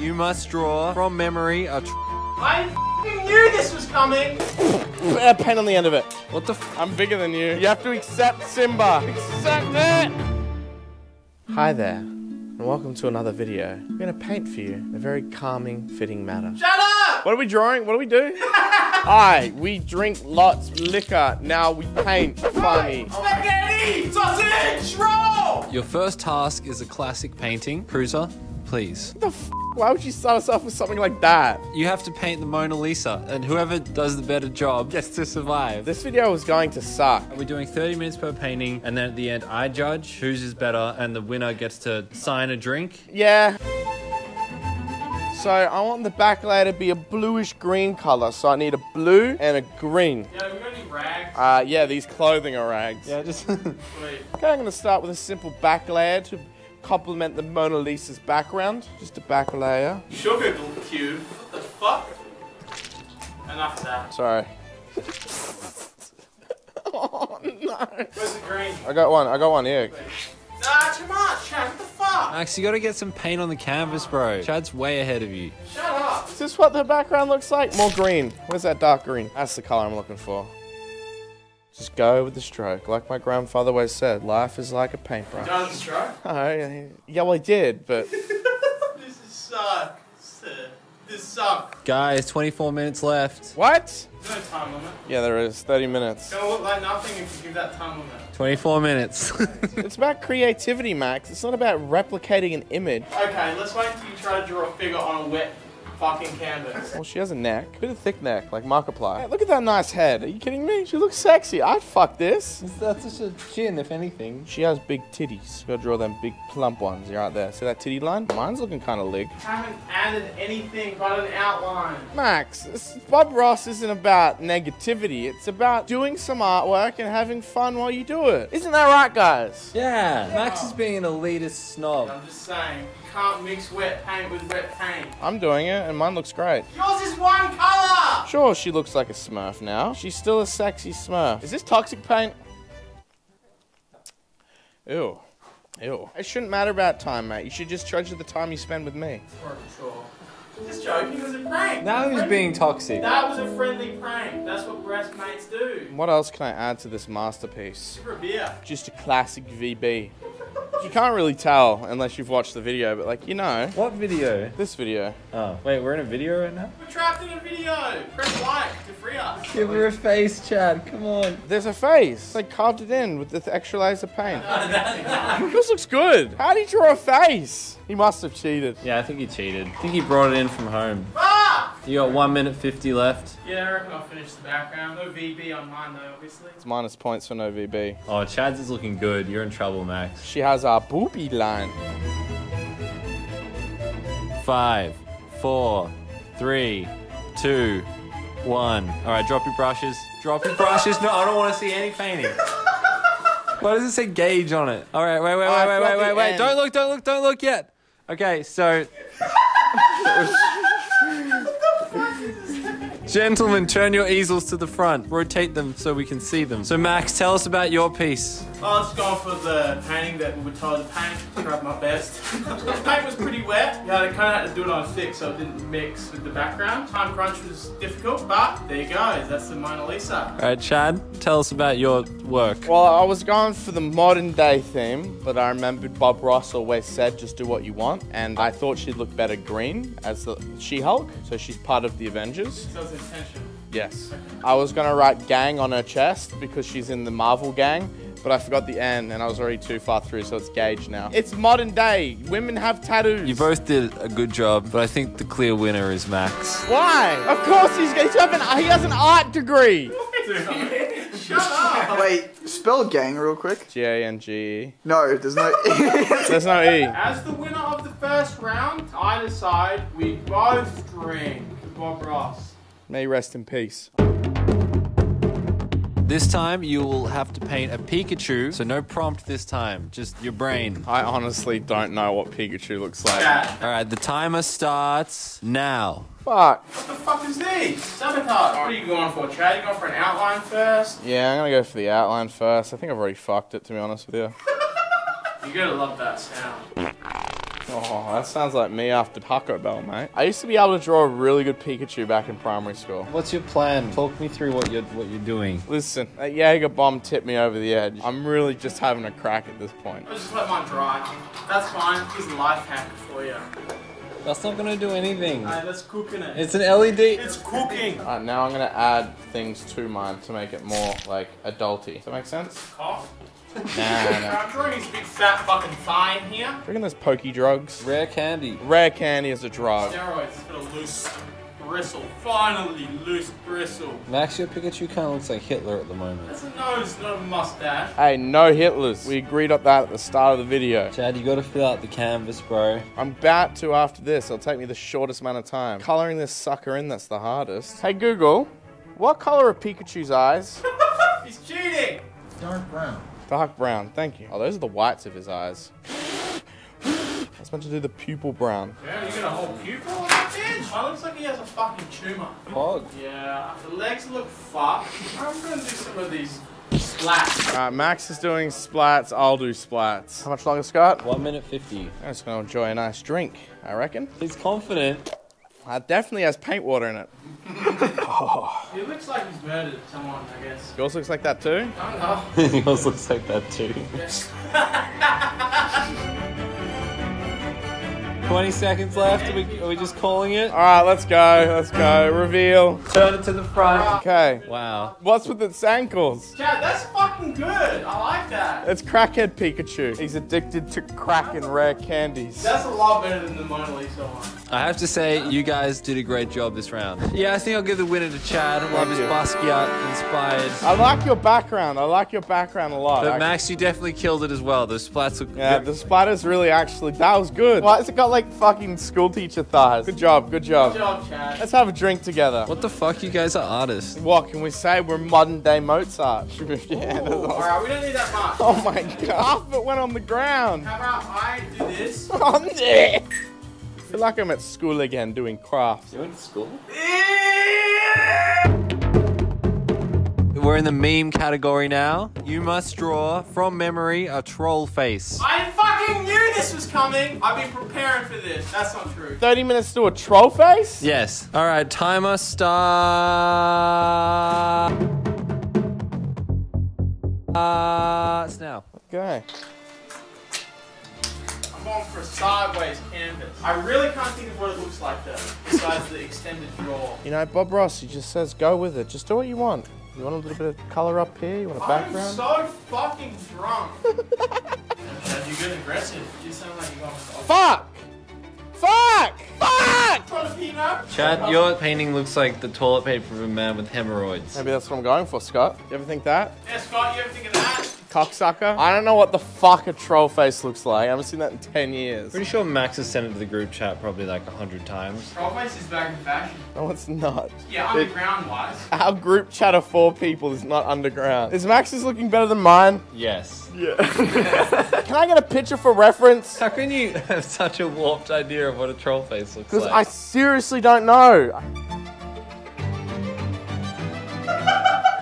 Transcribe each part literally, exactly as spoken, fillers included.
You must draw from memory a tr I f***ing knew this was coming! A pen on the end of it. What the f I'm bigger than you. You have to accept Simba. Accept it! Hi there, and welcome to another video. I'm gonna paint for you in a very calming, fitting manner. Shut up! What are we drawing? What do we do? Hi, we drink lots of liquor. Now we paint funny. Spaghetti! Sausage! Roll! Your first task is a classic painting. Cruiser, please. What the f Why would you start us off with something like that? You have to paint the Mona Lisa, and whoever does the better job gets to survive. This video was going to suck. We're doing thirty minutes per painting, and then at the end, I judge whose is better, and the winner gets to sign a drink. Yeah. So I want the back layer to be a bluish green color, so I need a blue and a green. Yeah, we got any rags? Uh, yeah, these clothing are rags. Yeah, just... Sweet. Okay, I'm gonna start with a simple back layer to complement the Mona Lisa's background. Just a back layer. Sugar cube. What the fuck? Enough of that. Sorry. Oh no. Where's the green? I got one. I got one here. Nah, too much, Chad. What the fuck? Max, you gotta get some paint on the canvas, bro. Chad's way ahead of you. Shut up. Is this what the background looks like? More green. Where's that dark green? That's the color I'm looking for. Just go with the stroke. Like my grandfather always said, life is like a paintbrush. You done the stroke? Oh, yeah, well, I did, but... This is sucks. This sucks. Guys, twenty-four minutes left. What? There's no time limit. Yeah, there is. thirty minutes. Don't look like nothing if you give that time limit. twenty-four minutes. It's about creativity, Max. It's not about replicating an image. Okay, let's wait until you try to draw a figure on a wet... fucking canvas. Well, she has a neck. A bit of thick neck, like Markiplier. Hey, look at that nice head. Are you kidding me? She looks sexy. I'd fuck this. That's just a chin, if anything. She has big titties. Gotta draw them big plump ones right there. See that titty line? Mine's looking kind of lig. I haven't added anything but an outline. Max, this, Bob Ross isn't about negativity. It's about doing some artwork and having fun while you do it. Isn't that right, guys? Yeah. yeah. Max is being an elitist snob. I'm just saying. Can't mix wet paint with wet paint. I'm doing it, and mine looks great. Yours is one color! Sure, she looks like a smurf now. She's still a sexy smurf. Is this toxic paint? Ew. Ew. It shouldn't matter about time, mate. You should just treasure the time you spend with me. For sure. Just joking, it was a prank. Now he's being toxic. That was a friendly prank. That's what best mates do. What else can I add to this masterpiece? Give her a beer. Just a classic V B. You can't really tell unless you've watched the video, but like, you know. What video? This video. Oh, wait, we're in a video right now? We're trapped in a video. Press like to free us. Give her a face, Chad. Come on. There's a face. They carved it in with the extra layers of paint. This looks good. How do you draw a face? He must have cheated. Yeah, I think he cheated. I think he brought it in from home. Ah! You got one minute fifty left. Yeah, I reckon I'll finish the background. No V B on mine though, obviously. It's minus points for no V B. Oh, Chad's is looking good. You're in trouble, Max. She has our booby line. Five, four, three, two, one. All right, drop your brushes. Drop your brushes. No, I don't want to see any painting. Why does it say gauge on it? All right, wait, wait, wait, wait, wait, wait, wait. Don't look, don't look, don't look yet. Okay, so... Gentlemen, turn your easels to the front. Rotate them so we can see them. So Max, tell us about your piece. I was going for the painting that we were told to paint. I tried my best. The paint was pretty wet. Yeah, I kind of had to do it on thick so it didn't mix with the background. Time crunch was difficult, but there you go. That's the Mona Lisa. All right, Chad, tell us about your work. Well, I was going for the modern day theme, but I remembered Bob Ross always said, just do what you want. And I thought she'd look better green as the She-Hulk. So she's part of the Avengers. So it's intention. Yes. Okay. I was going to write gang on her chest because she's in the Marvel gang. But I forgot the N and I was already too far through, so it's gauge now. It's modern day. Women have tattoos. You both did a good job, but I think the clear winner is Max. Why? Of course he's, he's having, he has an art degree. Shut up. Wait, spell gang real quick. G A N G E. No, there's no E. There's no E. As the winner of the first round, I decide we both drink Bob Ross. May rest in peace. This time, you will have to paint a Pikachu, so no prompt this time, just your brain. I honestly don't know what Pikachu looks like. Yeah. All right, the timer starts now. Fuck. What the fuck is this? Sabotage. What are you going for, Chad? You going for an outline first? Yeah, I'm gonna go for the outline first. I think I've already fucked it, to be honest with you. You're gonna love that sound. Oh, that sounds like me after Taco Bell, mate. I used to be able to draw a really good Pikachu back in primary school. What's your plan? Talk me through what you're, what you're doing. Listen, that Jaeger bomb tipped me over the edge. I'm really just having a crack at this point. I just let mine dry. That's fine. He's a life hack for you. That's not gonna do anything. No, that's cooking it. It's an L E D. It's cooking. All right, now I'm gonna add things to mine to make it more like adulty. Does that make sense? Cough. Nah, nah. I'm drawing his big fat fucking thigh in here. Drinking those pokey drugs. Rare candy. Rare candy is a drug. Steroids for a loose bristle. Finally, loose bristle. Max, your Pikachu kind of looks like Hitler at the moment. That's a nose, not a mustache. Hey, no Hitlers. We agreed on that at the start of the video. Chad, you gotta fill out the canvas, bro. I'm about to after this. It'll take me the shortest amount of time. Coloring this sucker in, that's the hardest. Hey, Google, what color are Pikachu's eyes? He's cheating. Dark brown. Dark brown, thank you. Oh, those are the whites of his eyes. I was meant to do the pupil brown. Yeah, you got a whole pupil on that bitch? Mine looks like he has a fucking tumour. Hog. Yeah, the legs look fucked. I'm gonna do some of these splats. Alright, Max is doing splats, I'll do splats. How much longer, Scott? one minute fifty. I'm just gonna enjoy a nice drink, I reckon. He's confident. That definitely has paint water in it. Oh. He looks like he's murdered someone, I guess. Yours looks like that too? I don't know. Yours looks like that too. twenty seconds left, are we, are we just calling it? Alright, let's go, let's go. Reveal. Turn it to the front. Okay. Wow. What's with its ankles? Chad, that's fucking good. I like that. It's crackhead Pikachu. He's addicted to crack and rare candies. That's a lot better than the Mona Lisa one. I have to say, you guys did a great job this round. Yeah, I think I'll give the winner to Chad. I love his Basquiat inspired. I like your background. I like your background a lot. But Max, you definitely killed it as well. The splats look. Yeah, the splatters really actually, that was good. Why has it got like fucking school teacher thighs? Good job, good job. Good job, Chad. Let's have a drink together. What the fuck, you guys are artists. What can we say? We're modern day Mozart. Yeah, awesome. Alright, we don't need that much. Oh my god, half of it went on the ground. How about I do this? On there. I feel like I'm at school again doing crafts. You went to school? We're in the meme category now. You must draw, from memory, a troll face. I fucking knew this was coming! I've been preparing for this. That's not true. thirty minutes to a troll face? Yes. Alright, timer start. Uh, it's now. Okay. I'm going for a sideways canvas. I really can't think of what it looks like though, besides the extended draw. You know, Bob Ross, he just says go with it. Just do what you want. You want a little bit of colour up here? You want a background? I'm so fucking drunk. Chad, you get aggressive. You sound like you got to fuck! Fuck! Fuck! Chad, your painting looks like the toilet paper of a man with hemorrhoids. Maybe that's what I'm going for, Scott. You ever think that? Yeah, Scott, you ever think of that? Cocksucker. I don't know what the fuck a troll face looks like. I haven't seen that in ten years. Pretty sure Max has sent it to the group chat probably like a hundred times. Troll face is back in fashion. No, it's not. Yeah, underground-wise. Our group chat of four people is not underground. Is Max's looking better than mine? Yes. Yeah. Can I get a picture for reference? How can you have such a warped idea of what a troll face looks like? Because I seriously don't know.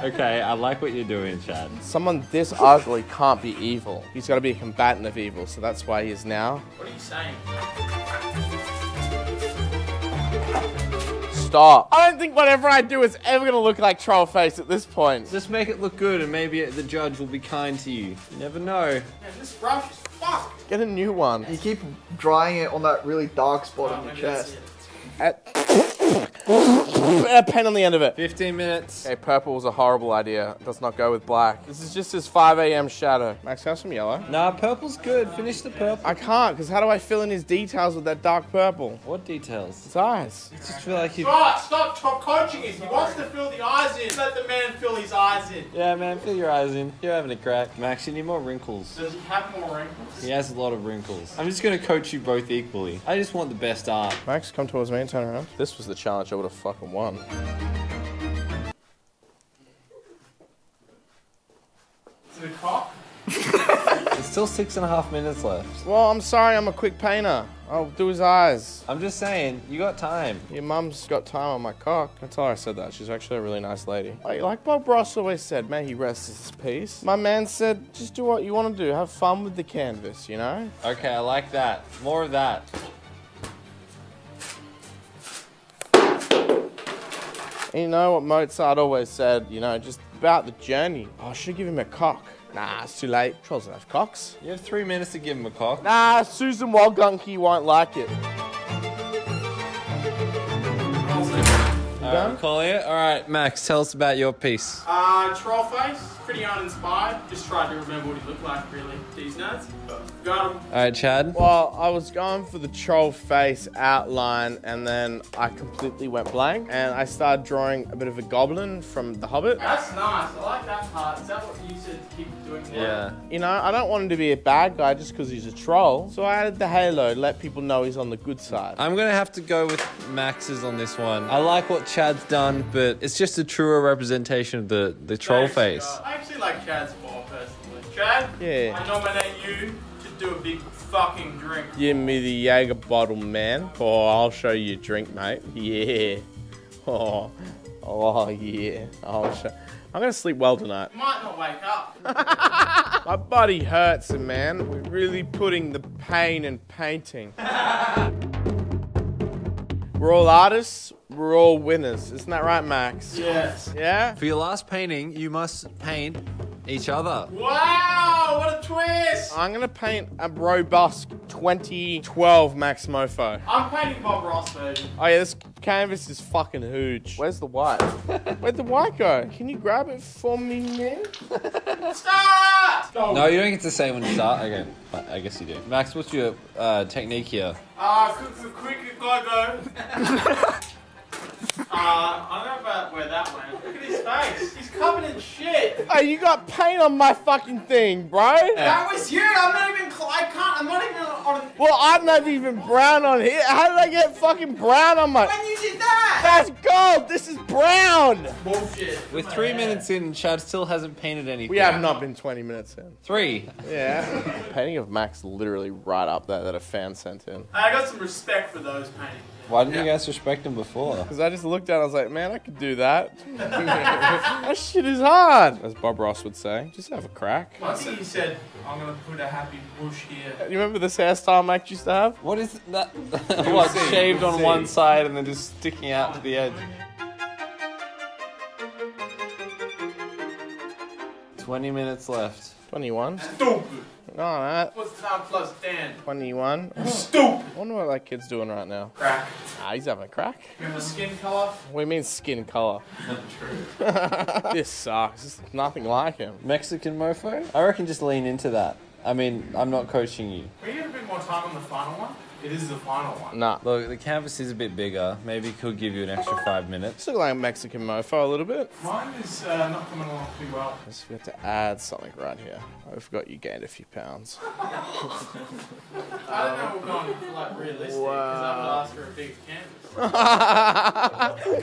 Okay, I like what you're doing, Chad. Someone this ugly can't be evil. He's got to be a combatant of evil, so that's why he is now. What are you saying? Stop. I don't think whatever I do is ever going to look like troll face at this point. Just make it look good and maybe the judge will be kind to you. You never know. Man, this brush is fucked. Get a new one. You keep drying it on that really dark spot on oh, your chest. A pen on the end of it. fifteen minutes. Okay, purple was a horrible idea. It does not go with black. This is just his five A M shadow. Max, have some yellow. Nah, purple's good. Finish the purple. I can't, because how do I fill in his details with that dark purple? What details? His eyes. It's just feel like he... Stop! Stop coaching him. He wants to fill the eyes in. Let the man fill his eyes in. Yeah, man, fill your eyes in. You're having a crack. Max, you need more wrinkles. Does he have more wrinkles? He has a lot of wrinkles. I'm just going to coach you both equally. I just want the best art. Max, come towards me and turn around. This was the challenge I would have fucking won. Is it a cock? It's still six and a half minutes left. Well, I'm sorry, I'm a quick painter. I'll do his eyes. I'm just saying, you got time. Your mum's got time on my cock. That's how I said that. She's actually a really nice lady. Like, like Bob Ross always said, may he rest in peace. My man said, just do what you want to do. Have fun with the canvas, you know? Okay, I like that. More of that. And you know what Mozart always said, you know, just about the journey. Oh, I should give him a cock. Nah, it's too late. Trolls don't have cocks. You have three minutes to give him a cock. Nah, Susan Waldgunky won't like it. Alright, call it. Alright, Max, tell us about your piece. Uh, troll face. Pretty uninspired. Just tried to remember what he looked like, really. These nerds. Got him. Alright, Chad. Well, I was going for the troll face outline, and then I completely went blank, and I started drawing a bit of a goblin from The Hobbit. That's nice. I like that part. Is that what you said to keep doing now? Yeah. You know, I don't want him to be a bad guy just because he's a troll, so I added the halo to let people know he's on the good side. I'm going to have to go with Max's on this one. I like what Chad's done, but it's just a truer representation of the, the troll face. God. I actually like Chad's more personally. Chad, yeah. I nominate you to do a big fucking drink. Give me the Jaeger bottle, man. Oh, I'll show you a drink, mate. Yeah. Oh, oh yeah. I'll show. I'm going to sleep well tonight. You might not wake up. My body hurts, man. We're really putting the pain in painting. We're all artists. We're all winners. Isn't that right, Max? Yes. Yeah? For your last painting, you must paint each other. Wow, what a twist! I'm going to paint a robust twenty twelve Maxmoefoe. I'm painting Bob Ross version. Oh yeah, this canvas is fucking huge. Where's the white? Where'd the white go? Can you grab it for me, man? Start! Go. No, you don't get to say when to start. Okay, I guess you do. Max, what's your uh, technique here? Ah, uh, quick, quick, quick, go, go. Uh, I don't know about where that went. Look at his face. He's covered in shit. Oh, you got paint on my fucking thing, bro. Yeah. That was you. I'm not even, I can't, I'm not even on. Well, I'm not even brown on here. How did I get fucking brown on my? When you did that. That's gold. This is brown. Bullshit. We're three man. minutes in and Chad still hasn't painted anything. We have not been twenty minutes in. Three. Yeah. Painting of Max literally right up there that a fan sent in. I got some respect for those paintings. Why didn't yeah. you guys respect him before? Because I just looked at it and I was like, man, I could do that. That shit is hard. As Bob Ross would say, just have a crack. Once he said, I'm going to put a happy bush here. You remember this hairstyle Max used to have? What is that? Like shaved on one side and then just sticking out to the edge. twenty minutes left. twenty-one. Stupid. No, no. What's nine plus ten? Twenty-one. Oh. Stupid. I wonder what that kid's doing right now. Crack. Ah, he's having a crack. Remember skin color? What do you mean skin color? True. This sucks. This is nothing like him. Mexican mofo? I reckon just lean into that. I mean, I'm not coaching you. Can you get a bit more time on the final one? It is the final one. Nah. Look, the canvas is a bit bigger. Maybe it could give you an extra five minutes. Looks like a Mexican mofo a little bit. Mine is uh, not coming along too well. I just forgot to add something right here. I forgot you gained a few pounds. I don't know we're going for like realistic, because wow. I've asked for a big canvas.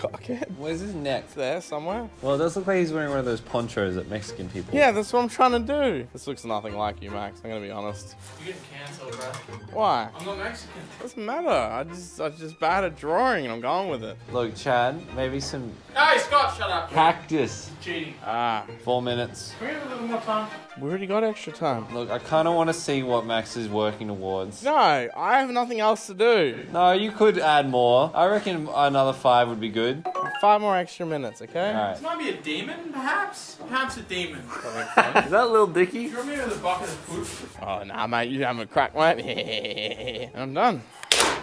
Cockhead. Where's his neck? It's there somewhere. Well, it does look like he's wearing one of those ponchos that Mexican people. Yeah, that's what I'm trying to do. This looks nothing like you, Max. I'm going to be honest. You're getting cancelled, bro. Why? I'm not Mexican. Doesn't matter. I just, I just bad at drawing, and I'm going with it. Look, Chad, maybe some. Hey, Scott, shut up. Cactus. Cheating. Ah, four minutes. Can we have a little more time? We already got extra time. Look, I kind of want to see what Max is working towards. No, I have nothing else to do. No, you could add more. I reckon another five would be good. Five more extra minutes, okay? All right. This might be a demon, perhaps. Perhaps a demon. Is that Lil Dicky? Do you want me to the bucket of food? Oh nah, mate, you having a crack, mate? I'm done.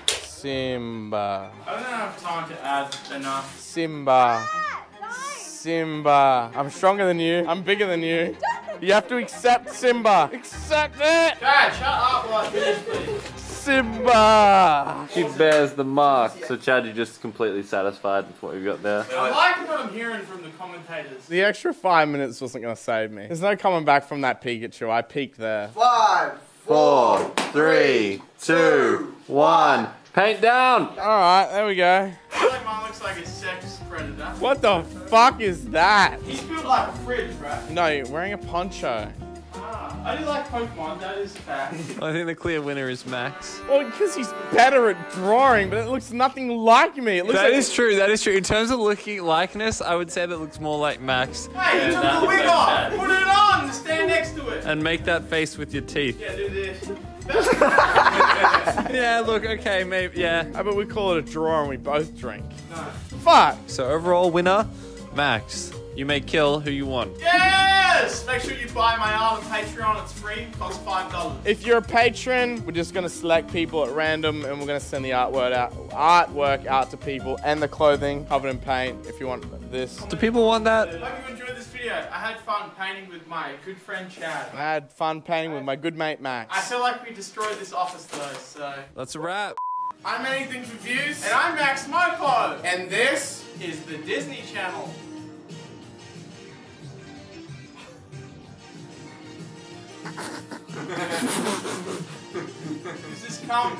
Simba. I don't have time to add enough. Simba. Simba. I'm stronger than you. I'm bigger than you. You have to accept Simba. Accept it! Chad, shut up while I finish, please. Simba! He bears the mark. So Chad, you're just completely satisfied with what you've got there? I like what I'm hearing from the commentators. The extra five minutes wasn't going to save me. There's no coming back from that Pikachu. I peaked there. Five, four, three, two, one. Paint down! Alright, there we go. Like mine looks like a sex predator. What the fuck is that? He's built like a fridge, right? No, you're wearing a poncho. Ah. I do like Pokemon, that is a fact. I think the clear winner is Max. Well, because he's better at drawing, but it looks nothing like me. It looks that like is true, that is true. In terms of looking likeness, I would say that looks more like Max. Hey, you took the wig off! Put it on! Stand next to it! And make that face with your teeth. Yeah, do this. Yeah, look, okay, maybe, yeah. I bet we call it a draw and we both drink. No. Fuck! So overall winner, Max. You may kill who you want. Yes! Make sure you buy my art on Patreon. It's free. It costs five dollars. If you're a patron, we're just going to select people at random and we're going to send the artwork out, artwork out to people and the clothing covered in paint if you want this. Do people want that? I hope you enjoyed this video. I had fun painting with my good friend Chad. I had fun painting with my good mate Max. I feel like we destroyed this office though, so... That's a wrap. I'm Anything for Views. And I'm Maxmoefoe. And this is the Disney Channel. This is cum.